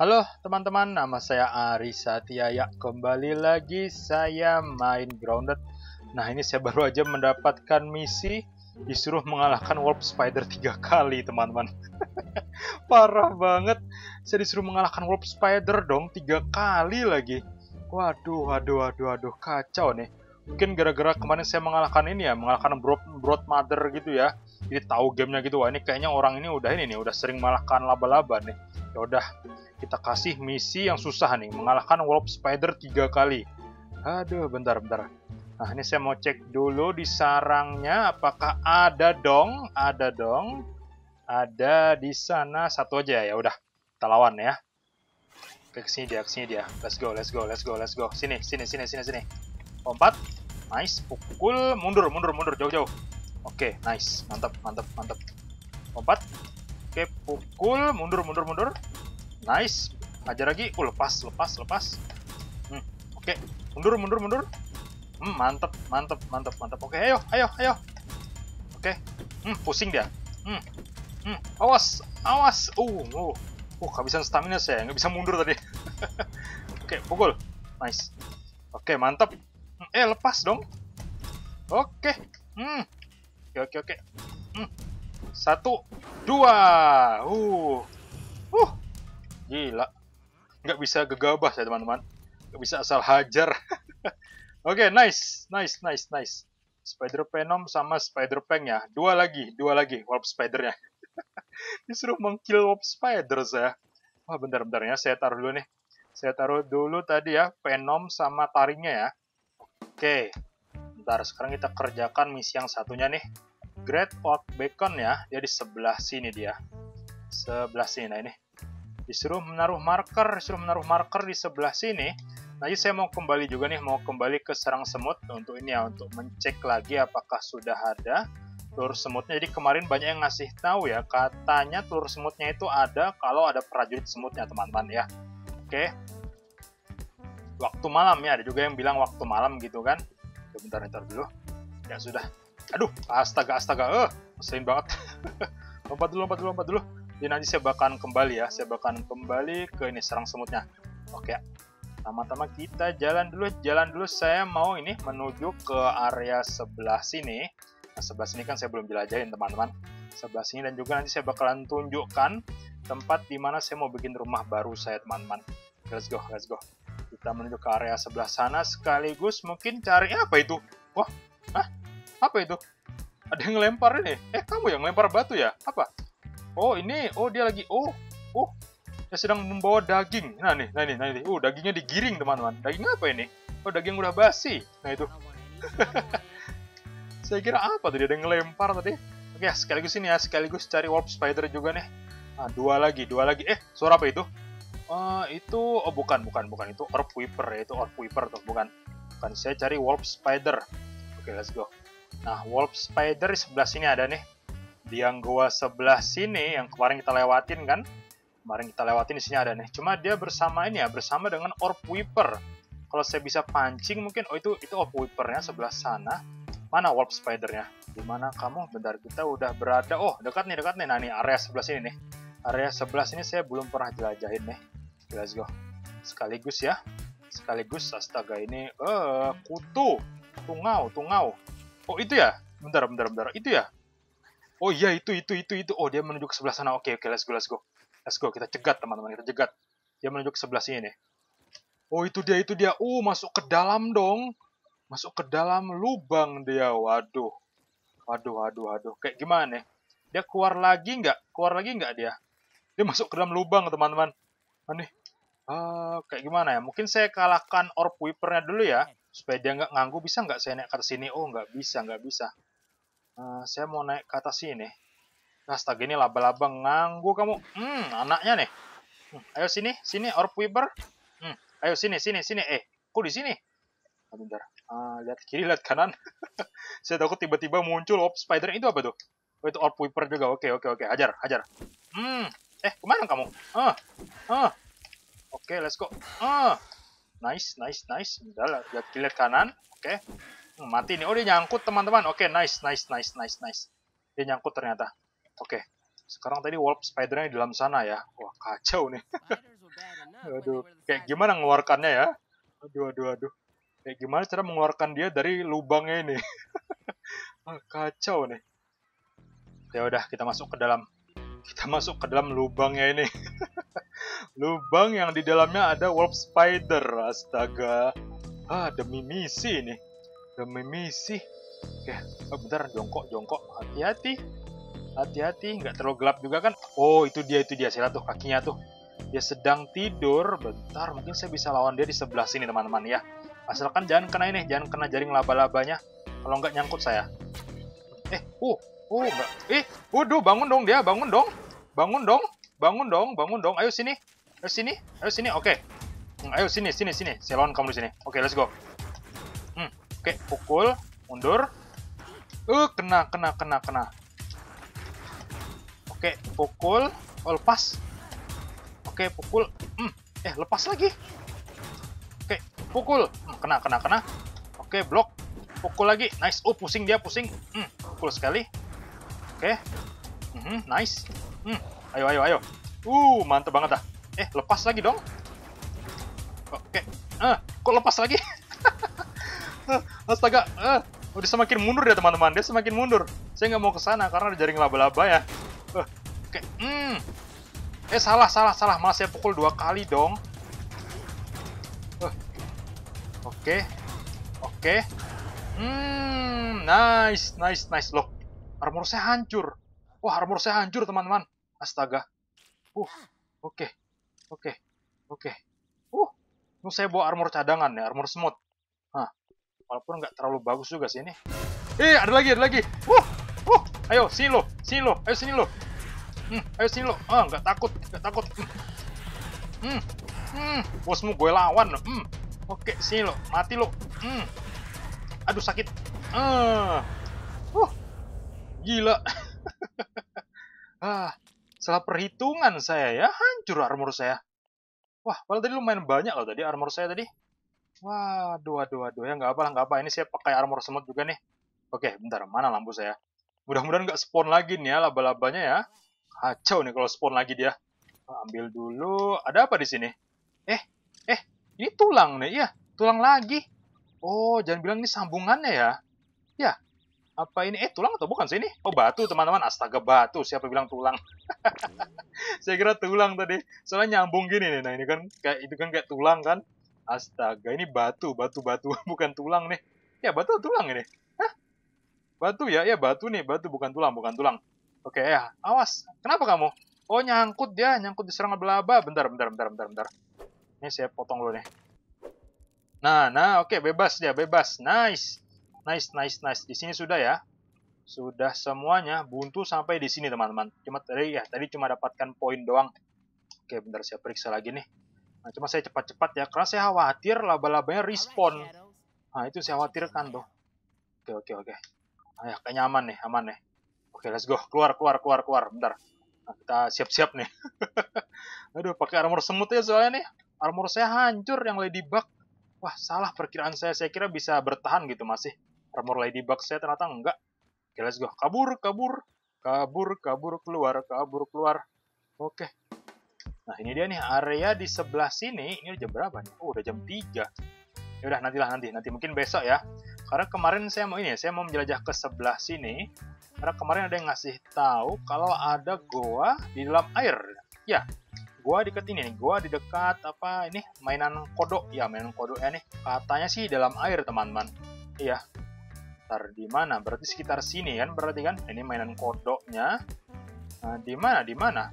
Halo teman-teman, nama saya Arisatia, ya kembali lagi saya main Grounded. Nah ini saya baru aja mendapatkan misi disuruh mengalahkan Wolf Spider 3 kali teman-teman. Parah banget, saya disuruh mengalahkan Wolf Spider dong 3 kali lagi. Waduh, kacau nih. Mungkin gara-gara kemarin saya mengalahkan ini ya, mengalahkan Broodmother gitu ya. Jadi tahu gamenya gitu, wah ini kayaknya orang ini udah udah sering mengalahkan laba-laba nih. Ya udah, kita kasih misi yang susah nih, mengalahkan Wolf Spider 3 kali. Aduh, bentar. Nah, ini saya mau cek dulu di sarangnya apakah ada dong? Ada dong. Ada di sana satu aja ya, udah. Kita lawan ya. Oke, kesini dia. Let's go. Sini. Lompat. Nice, pukul, mundur jauh. Oke, nice. Mantap. Lompat. Oke, pukul, mundur. Nice, hajar lagi. Lepas. Oke, mundur. Mantap. Oke, ayo. Oke. Pusing dia. Awas. Kehabisan stamina saya, nggak bisa mundur tadi. Oke, pukul. Nice. Oke, mantap. Lepas dong. Oke. Oke. Satu, dua. Gila. Nggak bisa gegabah ya teman-teman. Nggak bisa asal hajar. Oke, nice. Spider Venom sama Spider Pang ya. Dua lagi. Warp Spider-nya. Disuruh mengkill Warp Spider saya. Wah, bentar ya. Saya taruh dulu tadi ya. Venom sama taringnya ya. Oke. Bentar, sekarang kita kerjakan misi yang satunya nih. Great Oak Beacon ya. Dia di sebelah sini dia. Sebelah sini. Nah, ini. Disuruh menaruh marker di sebelah sini. Nah, jadi saya mau kembali ke sarang semut untuk ini ya, untuk mencek lagi apakah sudah ada telur semutnya. Jadi kemarin banyak yang ngasih tahu ya, katanya telur semutnya itu ada kalau ada prajurit semutnya teman-teman ya. Oke. Waktu malam ya, ada juga yang bilang waktu malam gitu kan. Bentar dulu. Ya sudah. Aduh, astaga. Sering banget. lompat dulu. Jadi nanti saya bakalan kembali ke ini sarang semutnya. Oke. Pertama-tama kita jalan dulu. Saya mau ini menuju ke area sebelah sini. Nah, sebelah sini kan saya belum jelajahin teman-teman. Sebelah sini, dan juga nanti saya bakalan tunjukkan tempat di mana saya mau bikin rumah baru saya teman-teman. Let's go. Kita menuju ke area sebelah sana, sekaligus mungkin cari apa itu? Wah, apa itu? Ada yang ngelempar ini. Kamu yang ngelempar batu ya? Apa? Oh ini, dia lagi. Dia sedang membawa daging. Nah, ini. Dagingnya digiring, teman-teman. Daging apa ini? Daging udah basi. Nah, itu. Saya kira apa tadi? Ada yang ngelempar tadi. Oke, sekaligus ini ya. Sekaligus cari Wolf Spider juga nih. Nah, dua lagi. Suara apa itu? Itu... bukan. Itu Orb Weaver ya. Itu Orb Weaver tuh, bukan. Bukan, saya cari Wolf Spider. Oke, let's go. Nah, Wolf Spider di sebelah sini ada nih. Di yang gua sebelah sini, yang kemarin kita lewatin di sini ada nih. Cuma dia bersama dengan Orb Weaver. Kalau saya bisa pancing mungkin, itu Orb Weaver-nya sebelah sana. Mana Wolf Spider-nya? Di mana kamu? Bentar, kita udah berada. Dekat nih. Nah, ini area sebelah sini nih. Area sebelah sini saya belum pernah jelajahin nih. Let's go. Sekaligus. Astaga, ini kutu. Tungau. Itu ya? Bentar. Itu ya? Iya, itu. Dia menuju ke sebelah sana. Oke, let's go, kita cegat teman-teman, dia menuju ke sebelah sini nih. Itu dia, masuk ke dalam dong, masuk ke dalam lubang dia. Waduh, kayak gimana nih? Dia keluar lagi nggak dia masuk ke dalam lubang teman-teman. Aneh, kayak gimana ya? Mungkin saya kalahkan Orb Weaver-nya dulu ya, supaya dia nggak nganggu. Bisa nggak saya naik ke atas sini? Nggak bisa. Saya mau naik ke atas sini. Astaga, ini laba-laba nganggu kamu. Anaknya nih. Ayo sini Orb Weaver. Ayo sini. Kok di sini? Bentar. Lihat kiri, lihat kanan. Saya takut tiba-tiba muncul Orb Spider. Itu apa tuh? Itu Orb Weaver juga. Oke. Hajar. Kemana kamu? Oke, let's go. Nice. Bentar, lihat kiri, lihat kanan. Oke. Mati nih. Dia nyangkut, teman-teman. Oke, nice. Dia nyangkut ternyata. Oke, sekarang tadi Wolf Spider-nya di dalam sana ya. Wah, kacau nih. Aduh, kayak gimana ngeluarkannya ya? Aduh. Kayak gimana cara mengeluarkan dia dari lubangnya ini? Kacau nih. Ya udah, kita masuk ke dalam. Kita masuk ke dalam lubangnya ini. Lubang yang di dalamnya ada Wolf Spider. Astaga. Ah, demi misi nih. Demi misi. Oke, bentar, jongkok. Hati-hati, nggak terlalu gelap juga kan? Oh, itu dia. Saya lihat tuh kakinya tuh. Dia sedang tidur. Bentar, mungkin saya bisa lawan dia di sebelah sini, teman-teman ya. Asalkan jangan kena ini, jangan kena jaring laba-labanya. Kalau nggak nyangkut saya. Bangun dong dia, bangun dong. Ayo sini. Oke. Ayo sini. Saya lawan kamu di sini. Oke, let's go. Oke, pukul, mundur. Kena. Oke, pukul. Oh, lepas. Oke, pukul. Lepas lagi. Oke, pukul. Kena. Oke, blok. Pukul lagi. Nice. Oh, pusing dia. Pukul sekali. Oke. Nice. Ayo. Mantap banget dah. Lepas lagi dong. Oke. Kok lepas lagi? Astaga. Udah semakin mundur ya, teman-teman. Dia semakin mundur. Saya nggak mau ke sana karena ada jaring laba-laba ya. Oke. Salah. Malah saya pukul 2 kali dong. Oke. Nice. Loh, armor saya hancur. Wah, armor saya hancur, teman-teman. Astaga. Oke. Ini saya bawa armor cadangan ya, armor smooth. Walaupun nggak terlalu bagus juga sih ini. Ada lagi. Ayo, sini lo. Ayo sini lo. Nggak takut. Bosmu gue lawan. Oke, sini lo. Mati lo. Aduh, sakit. Gila. Salah perhitungan saya ya, hancur armor saya. Wah, padahal tadi lumayan banyak loh tadi armor saya tadi. Waduh. Ya nggak apa. Ini saya pakai armor semut juga nih. Oke, bentar, mana lampu saya? Mudah-mudahan nggak spawn lagi nih ya laba-labanya ya. Kacau nih kalau spawn lagi dia. Ambil dulu. Ada apa di sini? Ini tulang nih, iya, tulang lagi. Oh, jangan bilang ini sambungannya ya. Ya. Apa ini? Tulang atau bukan sih ini? Oh, batu, teman-teman. Astaga, batu. Siapa bilang tulang? Saya kira tulang tadi. Soalnya nyambung gini nih. Nah, ini kan kayak itu kan kayak tulang kan. Astaga, ini batu. Bukan tulang nih. Ya, batu tulang ini. Hah? Batu ya? Ya, batu nih. Batu bukan tulang. Oke, ya. Awas. Kenapa kamu? Oh, nyangkut dia. Nyangkut diserang laba-laba. Bentar. Ini saya potong dulu nih. Nah, oke, bebas dia, bebas. Nice. Di sini sudah ya. Sudah semuanya buntu sampai di sini, teman-teman. Tadi cuma dapatkan poin doang. Oke, bentar saya periksa lagi nih. Nah, cuma saya cepat-cepat ya karena saya khawatir laba-labanya respawn. Nah, itu saya khawatirkan tuh. Oke. Nah, ya, kayaknya aman nih. Oke, let's go. Keluar. Bentar. Nah, kita siap-siap nih. Aduh, pakai armor semut ya soalnya nih. Armor saya hancur yang ladybug. Wah, salah perkiraan saya kira bisa bertahan gitu masih. Armor ladybug saya ternyata enggak. Oke, let's go. Kabur, keluar. Oke. Nah, ini dia nih area di sebelah sini. Ini udah jam berapa nih? Oh, udah jam 3. Ya udah, nanti mungkin besok ya. Karena kemarin saya mau menjelajah ke sebelah sini. Karena kemarin ada yang ngasih tahu kalau ada goa di dalam air. Ya. Gua dekat ini nih, gua di dekat apa ini mainan kodoknya nih, katanya sih dalam air, teman-teman. Iya, ntar di mana? Berarti sekitar sini kan, berarti kan ini mainan kodoknya. Nah, di mana?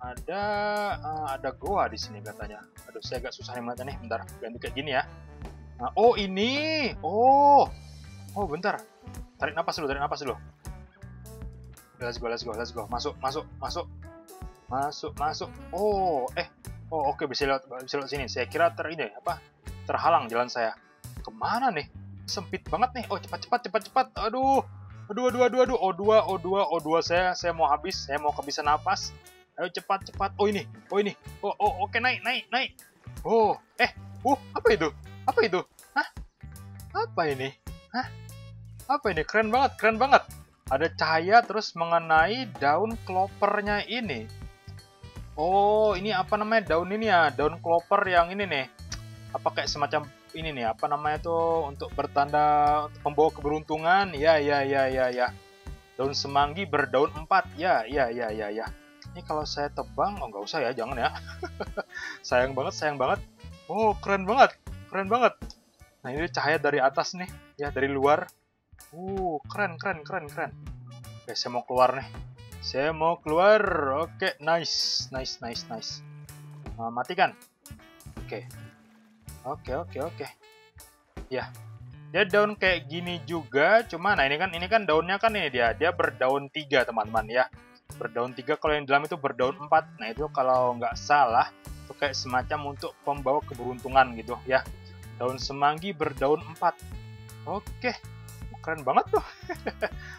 Ada gua di sini katanya. Aduh, saya agak susah ngeliatnya nih, bentar ganti kayak gini ya. Nah, oh ini, bentar, tarik napas dulu. Let's go, masuk. Oke, bisa lewat sini. Saya kira terhalang jalan saya. Kemana nih? Sempit banget nih. Oh, cepat. Aduh. O2. Saya mau habis. Saya mau kehabisan napas. Ayo cepat. Oh ini. Oke, naik. Apa itu? Hah? Apa ini? Keren banget. Ada cahaya terus mengenai daun klopernya ini. Oh, ini apa namanya, daun ini ya, daun clover yang ini nih. Apa kayak semacam ini nih, apa namanya tuh, untuk bertanda pembawa keberuntungan. Ya, ya, ya, ya, ya. Daun semanggi berdaun 4. Ya, ya, ya, ya, ya. Ini kalau saya tebang, oh nggak usah ya, jangan ya. Sayang banget, sayang banget. Oh, keren banget, keren banget. Nah, ini cahaya dari atas nih, ya, dari luar. Keren, keren, keren, keren. Oke, saya mau keluar nih. Saya mau keluar. Oke, nice, nice, nice, nice. Nah, matikan. Oke, oke, oke, oke. Ya, dia daun kayak gini juga. Cuma, nah ini kan daunnya kan ini dia. Dia berdaun 3 teman-teman ya. Berdaun 3, kalau yang dalam itu berdaun 4. Nah, itu kalau nggak salah, itu kayak semacam untuk pembawa keberuntungan gitu ya. Daun semanggi berdaun 4. Oke. Keren banget tuh.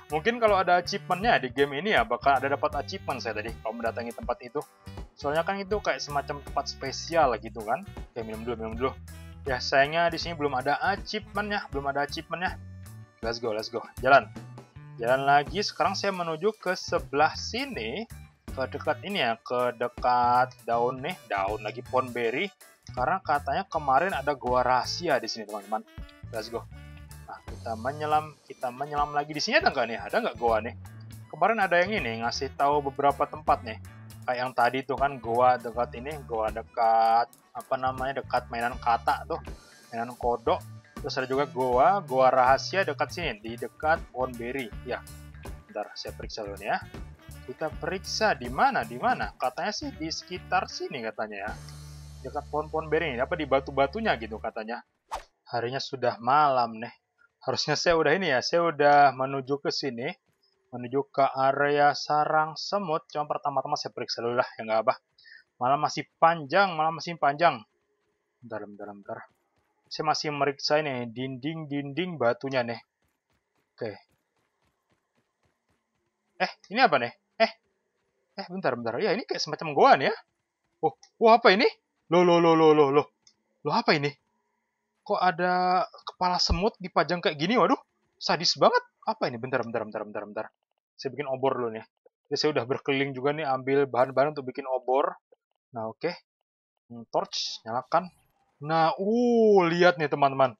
Mungkin kalau ada achievementnya di game ini ya, bakal ada dapat achievement saya tadi kalau mendatangi tempat itu. Soalnya kan itu kayak semacam tempat spesial gitu kan. Oke, minum dulu, minum dulu. Ya sayangnya di sini belum ada achievementnya, belum ada achievementnya. Let's go, let's go. Jalan, jalan lagi. Sekarang saya menuju ke sebelah sini, ke dekat ini ya, ke dekat daun nih, daun lagi pohon berry. Karena katanya kemarin ada gua rahasia di sini teman-teman. Let's go. Nah, kita menyelam lagi. Di sini ada nggak nih? Ada nggak goa nih? Kemarin ada yang ini, ngasih tahu beberapa tempat nih. Kayak yang tadi tuh kan, goa dekat ini, goa dekat, apa namanya, dekat mainan kata tuh, mainan kodok. Terus ada juga goa, goa rahasia dekat sini, di dekat pohon berry. Ya, bentar, saya periksa dulu nih ya. Kita periksa di mana, di mana. Katanya sih di sekitar sini katanya ya. Dekat pohon-pohon berry ini, apa di batu-batunya gitu katanya. Harinya sudah malam nih. Harusnya saya udah ini ya, saya udah menuju ke sini, menuju ke area sarang semut. Cuma pertama-tama saya periksa dulu lah, ya nggak apa. Malam masih panjang, malam masih panjang. Bentar, bentar, bentar. Saya masih meriksa ini, dinding-dinding batunya nih. Oke. Ini apa nih? Bentar, bentar. Ya, ini kayak semacam goa nih ya. Oh, wah apa ini? Loh, apa ini? Kok ada kepala semut dipajang kayak gini? Waduh, sadis banget. Apa ini? Bentar, bentar, bentar, bentar, bentar. Saya bikin obor dulu nih. Jadi saya udah berkeliling juga nih, ambil bahan-bahan untuk bikin obor. Nah, oke. Torch, nyalakan. Nah, lihat nih teman-teman.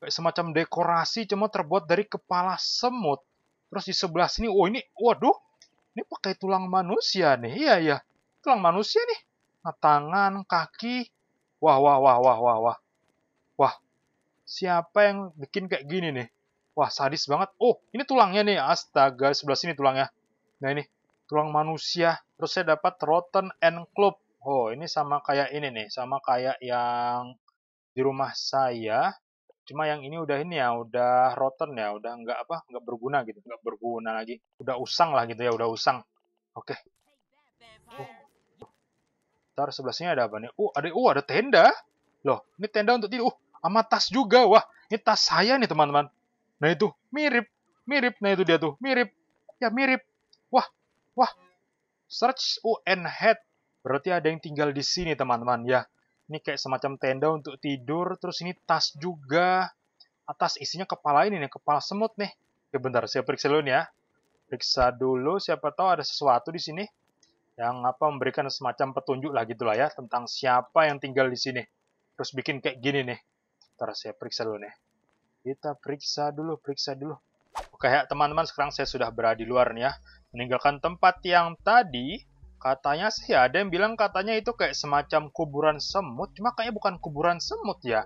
Kayak semacam dekorasi, cuma terbuat dari kepala semut. Terus di sebelah sini, ini, waduh. Ini pakai tulang manusia nih. Iya, iya. Tulang manusia nih. Nah, tangan, kaki. Wah. Wah, siapa yang bikin kayak gini nih? Wah, sadis banget. Oh, ini tulangnya nih. Astaga, sebelah sini tulangnya. Nah, ini tulang manusia. Terus saya dapat rotten and club. Oh, ini sama kayak ini nih. Sama kayak yang di rumah saya. Cuma yang ini udah ini ya. Udah rotten ya. Udah nggak apa, nggak berguna gitu. Nggak berguna lagi. Udah usang lah gitu ya. Udah usang. Oke. Ntar sebelah sini ada apa nih? Ada tenda. Loh, ini tenda untuk tidur. Sama tas juga. Wah, ini tas saya nih, teman-teman. Nah, itu. Mirip. Mirip. Nah, itu dia tuh. Mirip. Ya, mirip. Wah. Search UN head. Berarti ada yang tinggal di sini, teman-teman. Ya, ini kayak semacam tenda untuk tidur. Terus ini tas juga. Atas isinya kepala ini nih. Kepala semut nih. Oke, bentar. Saya periksa dulu nih ya. Periksa dulu. Siapa tahu ada sesuatu di sini. Yang apa memberikan semacam petunjuk lah gitulah ya tentang siapa yang tinggal di sini. Terus bikin kayak gini nih. Ntar saya periksa dulu nih. Kita periksa dulu. Oke ya teman-teman, sekarang saya sudah berada di luar nih ya. Meninggalkan tempat yang tadi katanya sih ada yang bilang katanya itu kayak semacam kuburan semut. Cuma kayaknya bukan kuburan semut ya.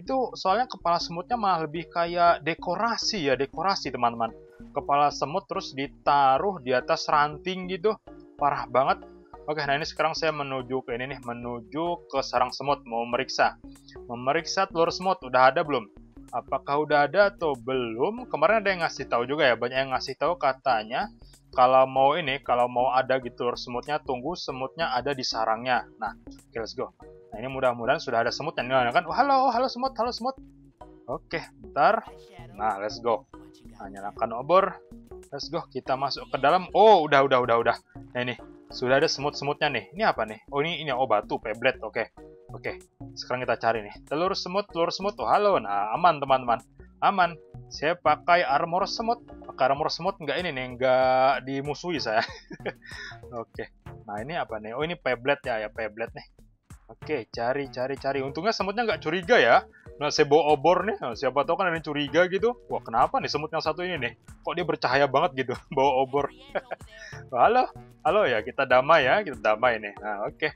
Itu soalnya kepala semutnya malah lebih kayak dekorasi ya, dekorasi teman-teman. Kepala semut terus ditaruh di atas ranting gitu. Parah banget. Oke, nah ini sekarang saya menuju ke ini nih, menuju ke sarang semut, mau meriksa. Memeriksa telur semut, udah ada belum? Apakah udah ada atau belum? Kemarin ada yang ngasih tahu juga ya, banyak yang ngasih tahu katanya kalau mau ada gitu telur semutnya, tunggu semutnya ada di sarangnya. Nah, oke, let's go. Nah, ini mudah-mudahan sudah ada semut yang nyalakan. Halo semut. Oke, bentar. Nah, let's go. Nah, nyalakan obor. Let's go, kita masuk ke dalam. Udah. Nah, ini. Sudah ada semut-semutnya nih. Ini apa nih? Oh, ini batu, peblet. Oke. Sekarang kita cari nih. Telur semut. Oh, halo. Nah, aman, teman-teman. Aman. Saya pakai armor semut. Pakai armor semut nggak ini nih, nggak dimusuhi saya. Oke. Nah ini apa nih? Oh ini peblet ya, ya peblet nih. Oke, cari. Untungnya semutnya nggak curiga ya. Nah, saya bawa obor nih. Nah, siapa tahu kan ada yang curiga gitu. Wah, kenapa nih semut yang satu ini nih? Kok dia bercahaya banget gitu, bawa obor. Halo, halo ya, kita damai ya, kita damai nih. Nah, oke.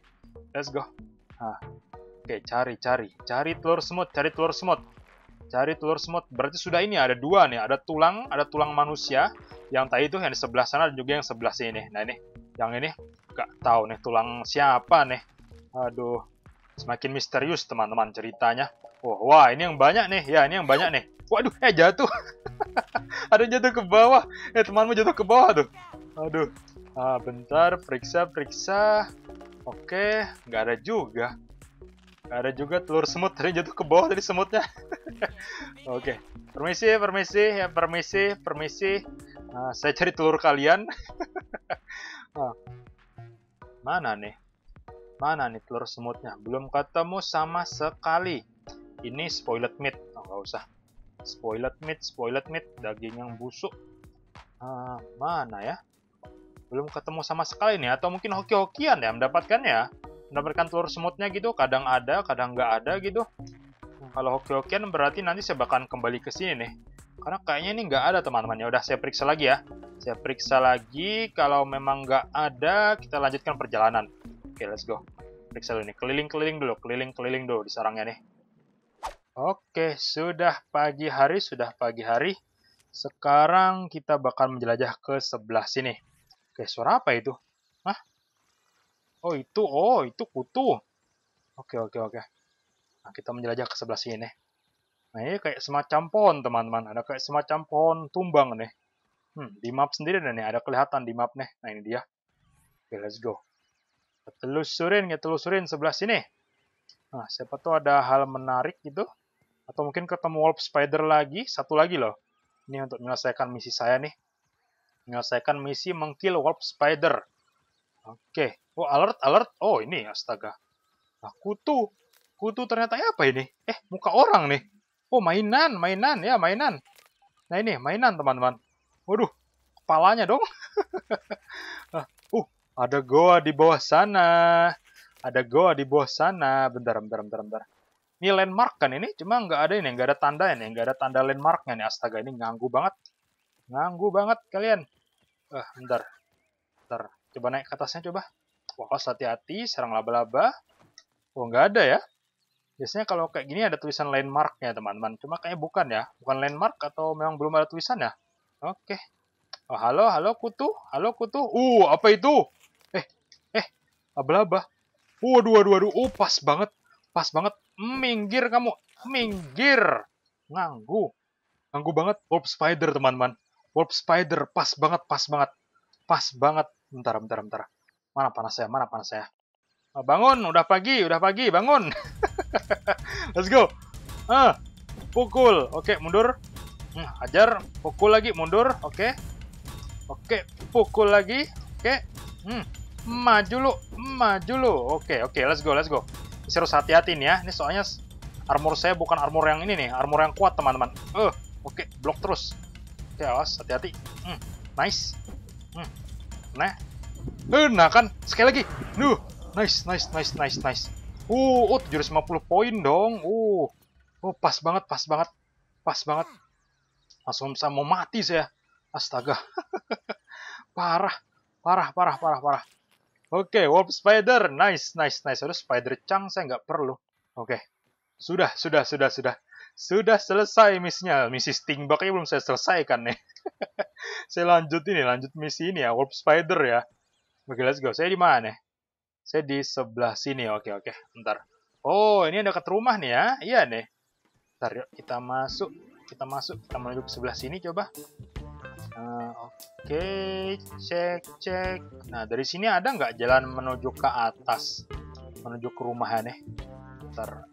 Let's go. Nah, oke, cari telur semut, Berarti sudah ini ada dua nih, ada tulang manusia. Yang tadi itu yang di sebelah sana dan juga yang sebelah sini. Nah, ini. Yang ini nggak tahu nih tulang siapa nih. Aduh, semakin misterius teman-teman ceritanya. Oh, wah, ini yang banyak nih. Ya, ini yang banyak nih. Waduh, jatuh. Ada jatuh ke bawah. Temanmu jatuh ke bawah tuh. Aduh. Ah, bentar, periksa. Oke, nggak ada juga. Nggak ada juga telur semut. Tadi jatuh ke bawah tadi semutnya. Oke, permisi. Nah, saya cari telur kalian. Nah, mana nih? Mana nih telur semutnya? Belum ketemu sama sekali. Ini spoiled meat. Oh, nggak usah. Spoiled meat. Daging yang busuk. Mana ya? Belum ketemu sama sekali nih. Atau mungkin hoki-hokian ya mendapatkannya. Mendapatkan telur semutnya gitu. Kadang ada, kadang nggak ada gitu. Kalau hoki-hokian berarti nanti saya bakalan kembali ke sini nih. Karena kayaknya ini nggak ada teman-teman. Ya udah, saya periksa lagi ya. Saya periksa lagi. Kalau memang nggak ada, kita lanjutkan perjalanan. Oke, let's go. Periksa dulu nih. Keliling-keliling dulu di sarangnya nih. Oke, sudah pagi hari. Sekarang kita bakal menjelajah ke sebelah sini. Oke, suara apa itu? Hah? Oh, itu kutu. Oke. Nah, kita menjelajah ke sebelah sini nih. Nah, ini kayak semacam pohon, teman-teman. Ada kayak semacam pohon tumbang nih. Di map sendiri nih. Ada kelihatan di map nih. Nah, ini dia. Oke, let's go. Kita telusurin sebelah sini. Nah, siapa tuh ada hal menarik gitu. Atau mungkin ketemu Wolf Spider lagi. Satu lagi loh. Ini untuk menyelesaikan misi saya nih. Menyelesaikan misi mengkill Wolf Spider. Oke. Oh, alert. Oh, ini astaga. Nah, kutu. Kutu ternyata apa ini? Muka orang nih. Oh, mainan. Nah, ini mainan, teman-teman. Waduh, kepalanya dong. Ada goa di bawah sana. Bentar. Ini landmark kan ini? Cuma nggak ada ini. Nggak ada tanda ini. Nggak ada tanda landmarknya nih. Astaga, ini nganggu banget kalian. Bentar. Coba naik ke atasnya, coba. Awas, hati-hati. Serang laba-laba. Oh, nggak ada ya. Biasanya kalau kayak gini ada tulisan landmarknya, teman-teman. Cuma kayaknya bukan ya. Bukan landmark atau memang belum ada tulisan ya? Oke. Oh, halo kutu. Apa itu? Laba-laba. Waduh. Oh, pas banget. Minggir kamu. Nganggu banget. Wolf Spider, teman-teman. Wolf Spider. Pas banget. Bentar. Mana panas saya? Nah, bangun. Udah pagi. Bangun. Let's go. Pukul. Oke, mundur. Ajar. Pukul lagi. Mundur. Oke. Pukul lagi. Oke. Maju lu. Oke, let's go. Saya harus hati-hati nih ya. Ini soalnya armor saya bukan armor yang ini nih, armor yang kuat, teman-teman. Oke, blok terus. Oke, awas, hati-hati. Nice. Nah. Nah kan, sekali lagi. Duh, nice. 750 poin dong. Pas banget. Langsung saya mau mati saya. Astaga. Parah. Oke, Wolf Spider. Nice. Aduh, Spider Chang saya nggak perlu. Oke. Sudah. Sudah selesai misinya. Misi Sting Bug-nya belum saya selesaikan nih. Saya lanjut misi ini ya, Wolf Spider ya. Oke, let's go. Saya di mana nih? Saya di sebelah sini. Oke. Bentar. Oh, ini dekat rumah nih ya. Iya nih. Bentar, yuk kita masuk. Kita menuju ke sebelah sini coba. Oke, cek. Nah, dari sini ada nggak jalan menuju ke atas? Menuju ke rumahnya nih. Bentar.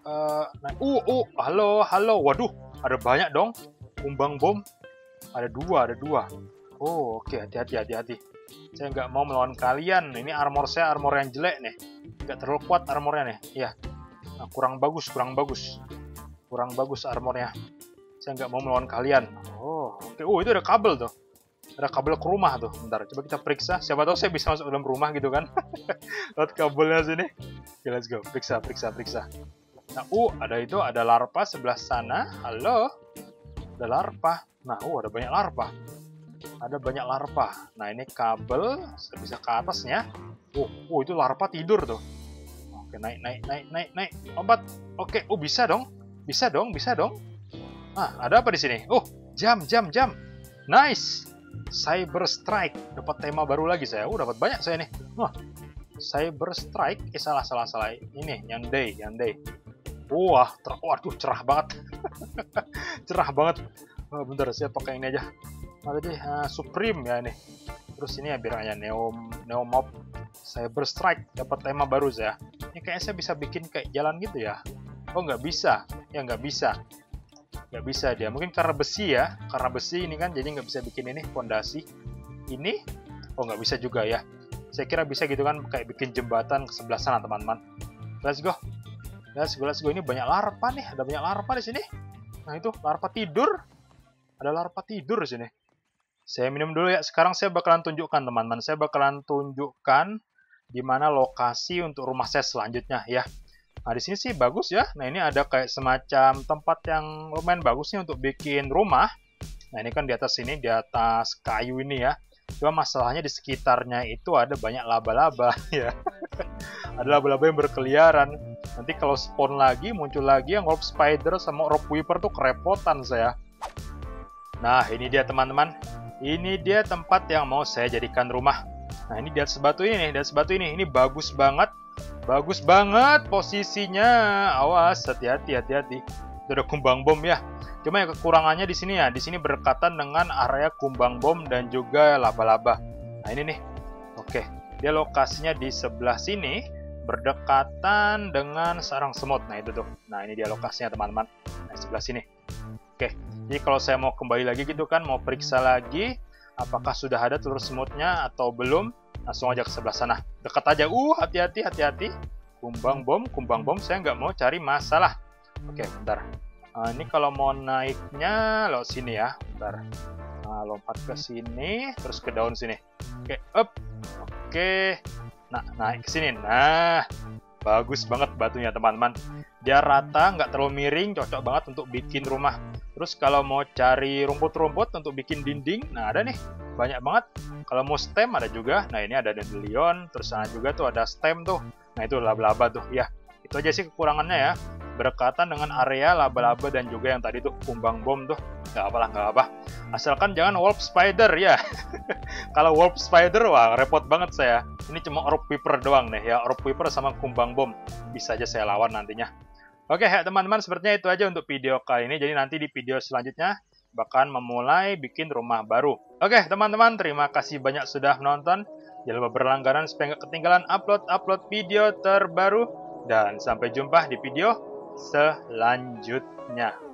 Halo. Waduh, ada banyak dong. Kumbang bom. Ada dua. Oh, oke. Hati-hati. Saya nggak mau melawan kalian. Ini armor saya armor yang jelek nih. Nggak terlalu kuat armornya nih. Iya. Nah, kurang bagus armornya. Saya nggak mau melawan kalian. Oh, oke. Oh, itu ada kabel tuh. Ada kabel ke rumah tuh. Bentar, coba kita periksa. Siapa tahu saya bisa masuk dalam rumah gitu kan. Lihat kabelnya sini. Oke, let's go. Periksa, periksa, periksa. Nah, ada itu. Ada larva sebelah sana. Halo. Ada larva. Nah, ada banyak larva. Ada banyak larva. Nah, ini kabel. Saya bisa ke atasnya. Oh, itu larva tidur tuh. Oke, naik, naik, naik, naik, naik. Obat. Oke, bisa dong. Bisa dong, bisa dong. Nah, ada apa di sini? Oh, jam, jam, jam. Nice. Cyber Strike. Dapat tema baru lagi saya. Dapat banyak saya nih. Wah. Cyber Strike. Salah. Ini, Yandai, Yandai. Wah, waduh, cerah banget. Cerah banget. Bentar, saya pakai ini aja. Ada deh, Supreme ya ini. Terus ini ya biar aja Neomop. Cyber Strike. Dapat tema baru saya. Ini kayaknya saya bisa bikin kayak jalan gitu ya. Oh, nggak bisa. Ya, nggak bisa. Nggak bisa dia. Mungkin karena besi ya. Karena besi ini kan, jadi nggak bisa bikin ini, fondasi. Ini, nggak bisa juga ya. Saya kira bisa gitu kan, kayak bikin jembatan ke sebelah sana, teman-teman. Let's go. Let's go, let's go. Ini banyak larva nih. Ada banyak larva di sini. Nah, itu larva tidur. Ada larva tidur di sini. Saya minum dulu ya. Sekarang saya bakalan tunjukkan, teman-teman. Saya bakalan tunjukkan di mana lokasi untuk rumah saya selanjutnya ya. Nah, di sini sih bagus ya. Nah, ini ada kayak semacam tempat yang lumayan bagusnya untuk bikin rumah. Nah, ini kan di atas sini, di atas kayu ini ya. Cuma masalahnya di sekitarnya itu ada banyak laba-laba ya. Ada laba-laba yang berkeliaran. Nanti kalau spawn lagi, muncul lagi yang Wolf Spider sama Orb Weaver tuh kerepotan saya. Nah, ini dia teman-teman. Ini dia tempat yang mau saya jadikan rumah. Nah, ini di atas batu ini nih, di atas batu ini. Ini bagus banget. Bagus banget posisinya. Awas, hati-hati, hati-hati. Itu ada kumbang bom ya. Cuma yang kekurangannya di sini ya. Di sini berdekatan dengan area kumbang bom dan juga laba-laba. Nah, ini nih. Oke. Dia lokasinya di sebelah sini. Berdekatan dengan sarang semut. Nah, itu tuh. Nah, ini dia lokasinya, teman-teman. Nah, di sebelah sini. Oke. Jadi kalau saya mau kembali lagi gitu kan. Mau periksa lagi. Apakah sudah ada telur semutnya atau belum. Langsung aja ke sebelah sana. Dekat aja. Hati-hati, hati-hati. Kumbang bom, kumbang bom. Saya nggak mau cari masalah. Oke, bentar. Ini kalau mau naiknya, lo sini ya. Bentar. Nah, lompat ke sini, terus ke daun sini. Oke, up. Oke. Nah, naik ke sini. Nah, bagus banget batunya, teman-teman. Dia rata, nggak terlalu miring. Cocok banget untuk bikin rumah. Terus kalau mau cari rumput-rumput untuk bikin dinding, nah ada nih, banyak banget. Kalau mau stem ada juga, nah ini ada dandelion, terus sana juga tuh ada stem tuh. Nah itu laba-laba tuh, ya. Itu aja sih kekurangannya ya, berdekatan dengan area laba-laba dan juga yang tadi tuh kumbang bom tuh. Gak apalah, gak apa. Asalkan jangan Wolf Spider ya. Kalau Wolf Spider, wah repot banget saya. Ini cuma Orb Weaver doang nih ya, Orb Weaver sama kumbang bom. Bisa aja saya lawan nantinya. Oke, teman-teman, sepertinya itu aja untuk video kali ini. Jadi nanti di video selanjutnya bahkan memulai bikin rumah baru. Oke, teman-teman, terima kasih banyak sudah menonton. Jangan lupa berlangganan supaya nggak ketinggalan upload video terbaru. Dan sampai jumpa di video selanjutnya.